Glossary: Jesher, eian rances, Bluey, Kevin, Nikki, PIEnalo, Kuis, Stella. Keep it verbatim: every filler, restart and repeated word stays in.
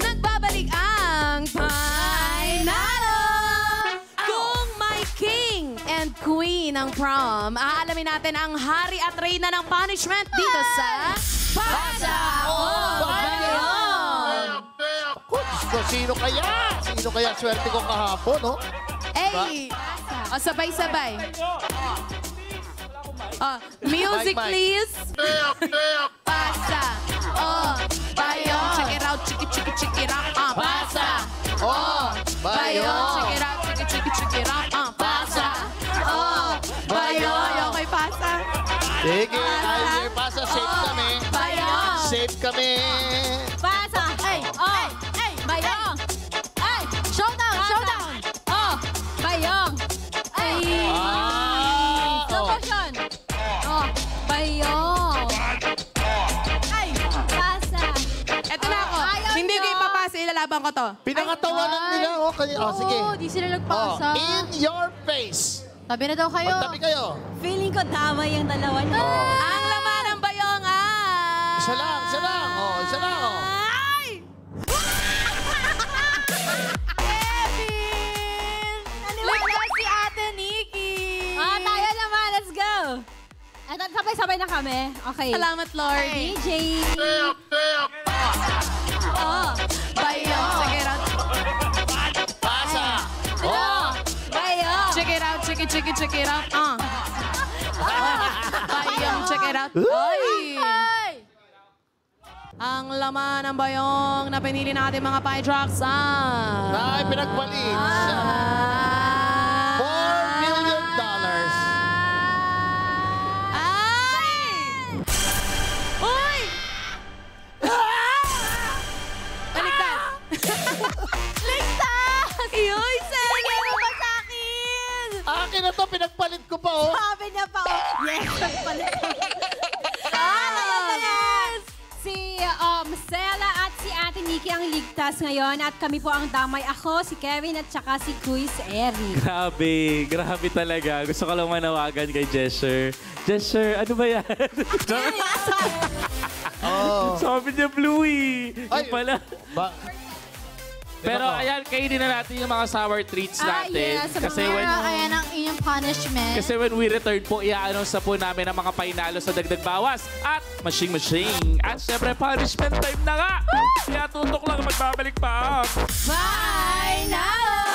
Nagbabalik ang Pai Nalo! Kung may king and queen ang prom, aalamin natin ang hari at reyna ng punishment dito sa Bata o Bayon! So, sino kaya? Sino kaya swerte ko kahapon, no? Ay! O, sabay-sabay. O, music, please. Bata o Bayon! Check it out, chiki chiki chiki ra. Bata o Bayon! Check it out, chiki chiki chiki ra. Bata o Bayon! Okay, pasa. Sige, Tyler, pasa. Safe kami. Safe kami. Pasa. Ay, oh. Bayong! Ay! Showdown! Showdown! Oh! Bayong! Ay! Solution! Oh! Bayong! Ay! Pasa! Eto na ako! Hindi ko ipapasa, ilalaban ko to. Pinakatawanan nila! Oh, sige. Oh, di sila nagpasa. In your face! Tabi na daw kayo. Magtabi kayo. Feeling ko damay ang dalawa niyo. Ang laman ng bayong, ah! Isa lang! Isa lang! Oh! Isa lang! Oh! Sabay-sabay na kami. Okay. Salamat, Lord. D J. Oh, bayong. Check it out. Pasa. Oh, bayong. Check it out. Check it, check it, check it out. Oh. Bayong. Check it out. Oy! Ang laman ng bayong na pinili natin mga pie trucks. Ay, pinagbalik. four million dollars. Ligtas! Iyoy, Sally! Ano ba sa akin? Akin na to, pinagpalit ko pa, oh! Sabi niya pa, oh! Yes, pinagpalit ko. Ah, alam mo yan! Si um, Stella at si Ate Nikki ang ligtas ngayon at kami po ang damay. Ako, si Kevin at saka si Kuis, Eri. Grabe, grabe talaga. Gusto ko lang manawagan kay Jesher. Jesher, ano ba yan? Eri, asap! Oh. Sabi niya, Bluey! Ay, pala. Ba Pero ayan, kainin na natin yung mga sour treats natin. Ah, yes. Kasi mga, when, ayan ang inyong punishment. Kasi when we return po, i-announce na po namin ang mga painalo sa dagdag bawas at machine-machine. At syempre, punishment time na nga! Kaya tutok lang, magbabalik pa. Painalo!